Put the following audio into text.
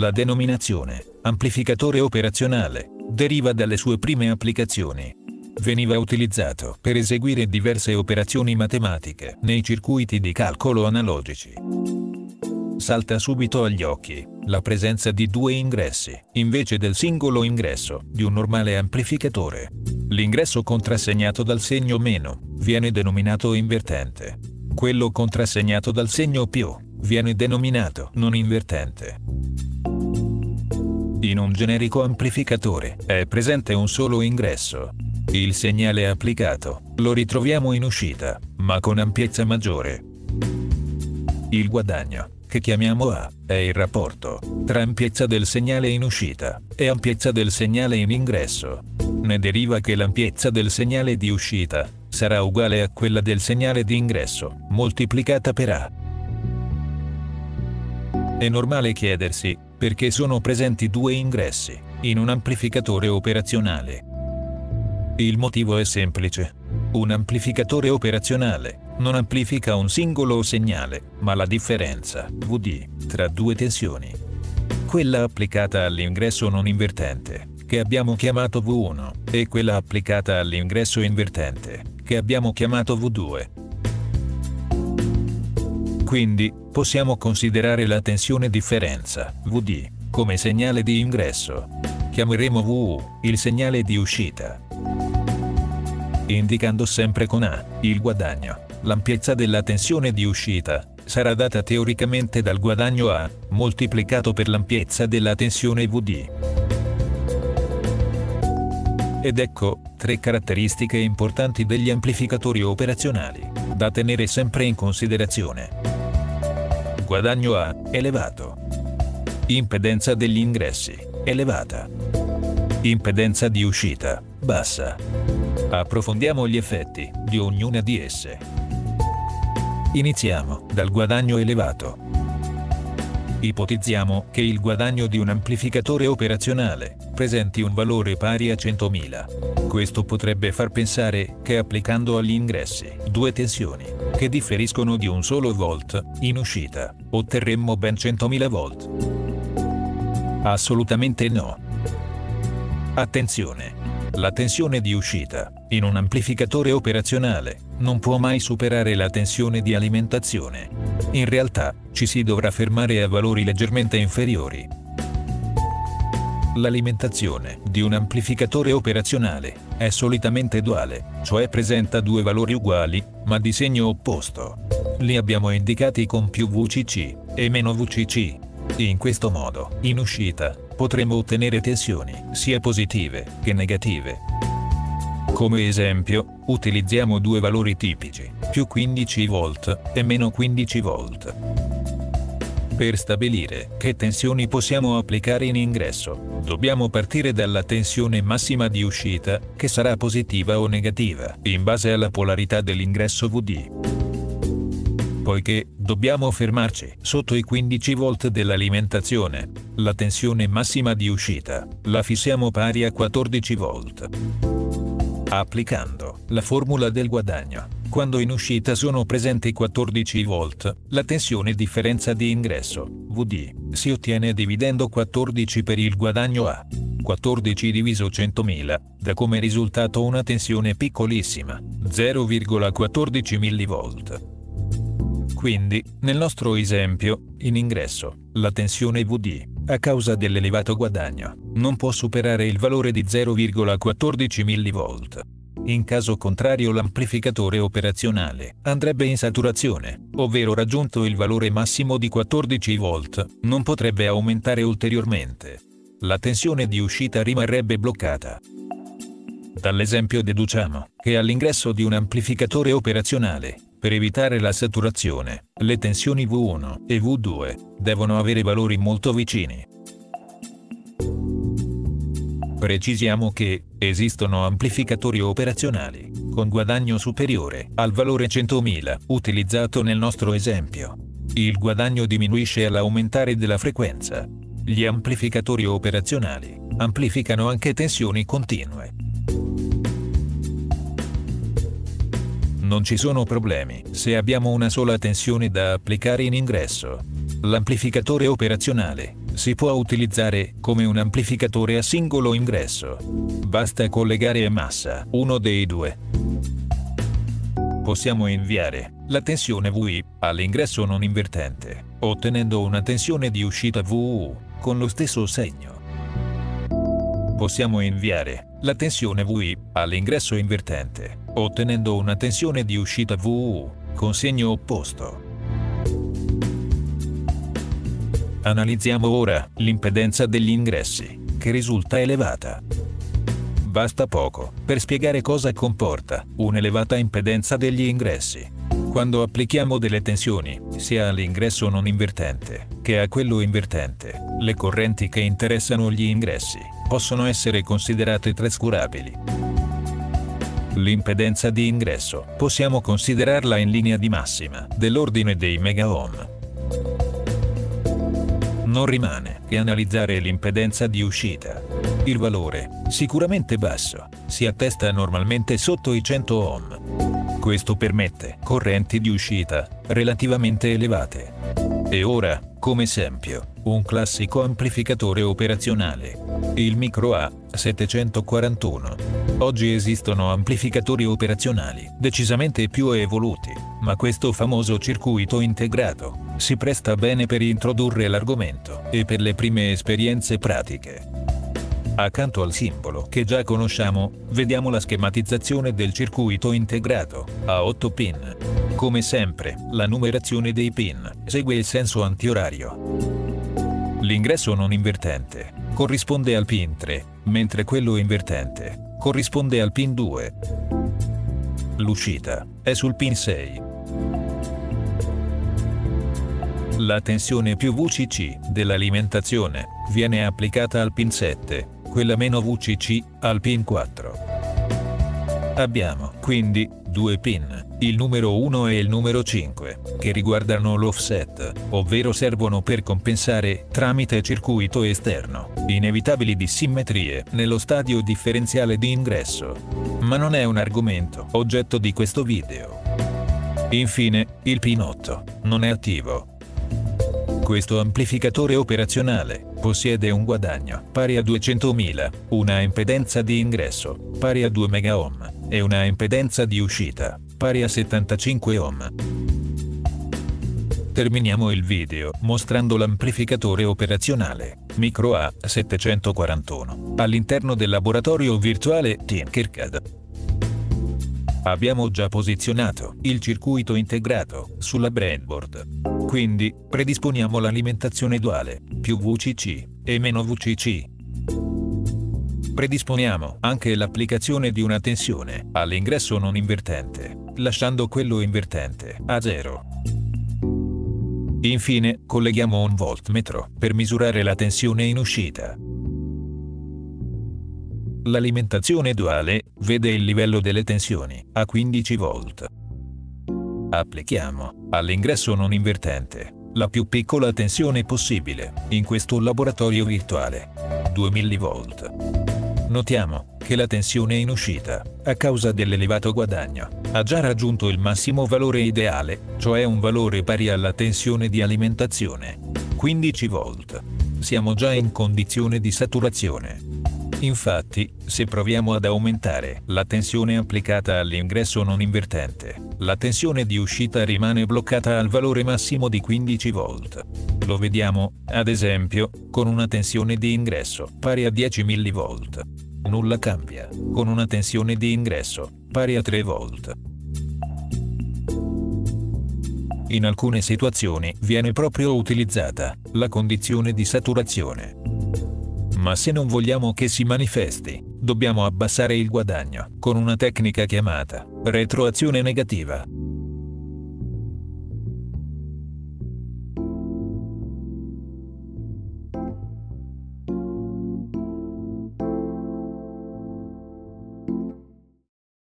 La denominazione, amplificatore operazionale, deriva dalle sue prime applicazioni. Veniva utilizzato per eseguire diverse operazioni matematiche nei circuiti di calcolo analogici. Salta subito agli occhi la presenza di due ingressi, invece del singolo ingresso di un normale amplificatore. L'ingresso contrassegnato dal segno meno viene denominato invertente. Quello contrassegnato dal segno più viene denominato non invertente. In un generico amplificatore è presente un solo ingresso. Il segnale applicato lo ritroviamo in uscita, ma con ampiezza maggiore. Il guadagno, che chiamiamo A, è il rapporto tra ampiezza del segnale in uscita e ampiezza del segnale in ingresso. Ne deriva che l'ampiezza del segnale di uscita sarà uguale a quella del segnale di ingresso, moltiplicata per A. È normale chiedersi perché sono presenti due ingressi in un amplificatore operazionale. Il motivo è semplice. Un amplificatore operazionale non amplifica un singolo segnale, ma la differenza Vd tra due tensioni. Quella applicata all'ingresso non invertente, che abbiamo chiamato V1, e quella applicata all'ingresso invertente, che abbiamo chiamato V2. Quindi, possiamo considerare la tensione differenza Vd come segnale di ingresso. Chiameremo VU il segnale di uscita, indicando sempre con A, il guadagno. L'ampiezza della tensione di uscita sarà data teoricamente dal guadagno A, moltiplicato per l'ampiezza della tensione Vd. Ed ecco, tre caratteristiche importanti degli amplificatori operazionali, da tenere sempre in considerazione. Guadagno A, elevato. Impedenza degli ingressi, elevata. Impedenza di uscita, bassa. Approfondiamo gli effetti di ognuna di esse. Iniziamo dal guadagno elevato. Ipotizziamo che il guadagno di un amplificatore operazionale presenti un valore pari a 100.000. Questo potrebbe far pensare che applicando agli ingressi due tensioni, che differiscono di un solo volt, in uscita otterremmo ben 100.000 volt. Assolutamente no. Attenzione! La tensione di uscita in un amplificatore operazionale non può mai superare la tensione di alimentazione. In realtà, ci si dovrà fermare a valori leggermente inferiori. L'alimentazione di un amplificatore operazionale è solitamente duale, cioè presenta due valori uguali, ma di segno opposto. Li abbiamo indicati con più VCC e meno VCC. In questo modo, in uscita, potremo ottenere tensioni sia positive che negative. Come esempio, utilizziamo due valori tipici, più 15 volt e meno 15 volt, per stabilire che tensioni possiamo applicare in ingresso. Dobbiamo partire dalla tensione massima di uscita, che sarà positiva o negativa, in base alla polarità dell'ingresso Vd. Poiché dobbiamo fermarci sotto i 15 volt dell'alimentazione, la tensione massima di uscita la fissiamo pari a 14 volt. Applicando la formula del guadagno, quando in uscita sono presenti 14 volt, la tensione differenza di ingresso, Vd, si ottiene dividendo 14 per il guadagno A. 14 diviso 100.000, dà come risultato una tensione piccolissima, 0,14 mV. Quindi, nel nostro esempio, in ingresso, la tensione Vd, a causa dell'elevato guadagno, non può superare il valore di 0,14 mV. In caso contrario l'amplificatore operazionale andrebbe in saturazione, ovvero raggiunto il valore massimo di 14 volt, non potrebbe aumentare ulteriormente. La tensione di uscita rimarrebbe bloccata. Dall'esempio deduciamo che all'ingresso di un amplificatore operazionale, per evitare la saturazione, le tensioni V1 e V2 devono avere valori molto vicini. Precisiamo che esistono amplificatori operazionali con guadagno superiore al valore 100.000 utilizzato nel nostro esempio. Il guadagno diminuisce all'aumentare della frequenza. Gli amplificatori operazionali amplificano anche tensioni continue. Non ci sono problemi se abbiamo una sola tensione da applicare in ingresso. L'amplificatore operazionale si può utilizzare come un amplificatore a singolo ingresso. Basta collegare a massa uno dei due. Possiamo inviare la tensione VI all'ingresso non invertente, ottenendo una tensione di uscita VU con lo stesso segno. Possiamo inviare la tensione VI all'ingresso invertente, ottenendo una tensione di uscita VU con segno opposto. Analizziamo ora l'impedenza degli ingressi, che risulta elevata. Basta poco per spiegare cosa comporta un'elevata impedenza degli ingressi. Quando applichiamo delle tensioni, sia all'ingresso non invertente che a quello invertente, le correnti che interessano gli ingressi possono essere considerate trascurabili. L'impedenza di ingresso possiamo considerarla in linea di massima dell'ordine dei megaohm. Non rimane che analizzare l'impedenza di uscita. Il valore, sicuramente basso, si attesta normalmente sotto i 100 ohm. Questo permette correnti di uscita relativamente elevate. E ora, come esempio, un classico amplificatore operazionale, il micro A741. Oggi esistono amplificatori operazionali decisamente più evoluti, ma questo famoso circuito integrato si presta bene per introdurre l'argomento e per le prime esperienze pratiche. Accanto al simbolo che già conosciamo, vediamo la schematizzazione del circuito integrato, a 8 pin. Come sempre, la numerazione dei pin segue il senso antiorario. L'ingresso non invertente corrisponde al pin 3, mentre quello invertente corrisponde al pin 2. L'uscita è sul pin 6. La tensione più VCC dell'alimentazione viene applicata al pin 7. Quella meno VCC al pin 4. Abbiamo quindi due pin, il numero 1 e il numero 5, che riguardano l'offset, ovvero servono per compensare, tramite circuito esterno, inevitabili dissimmetrie nello stadio differenziale di ingresso. Ma non è un argomento oggetto di questo video. Infine, il pin 8 non è attivo. Questo amplificatore operazionale possiede un guadagno pari a 200.000, una impedenza di ingresso pari a 2 megaohm e una impedenza di uscita pari a 75 ohm. Terminiamo il video mostrando l'amplificatore operazionale micro A741 all'interno del laboratorio virtuale Tinkercad. Abbiamo già posizionato il circuito integrato sulla breadboard. Quindi, predisponiamo l'alimentazione duale, più VCC e meno VCC. Predisponiamo anche l'applicazione di una tensione all'ingresso non invertente, lasciando quello invertente a 0. Infine, colleghiamo un voltmetro per misurare la tensione in uscita. L'alimentazione duale vede il livello delle tensioni a 15 volt. Applichiamo all'ingresso non invertente la più piccola tensione possibile in questo laboratorio virtuale, 2 mV. Notiamo che la tensione in uscita, a causa dell'elevato guadagno, ha già raggiunto il massimo valore ideale, cioè un valore pari alla tensione di alimentazione, 15 volt. Siamo già in condizione di saturazione. Infatti, se proviamo ad aumentare la tensione applicata all'ingresso non invertente, la tensione di uscita rimane bloccata al valore massimo di 15 volt. Lo vediamo, ad esempio, con una tensione di ingresso pari a 10 mV. Nulla cambia con una tensione di ingresso pari a 3 volt. In alcune situazioni viene proprio utilizzata la condizione di saturazione. Ma se non vogliamo che si manifesti, dobbiamo abbassare il guadagno con una tecnica chiamata retroazione negativa.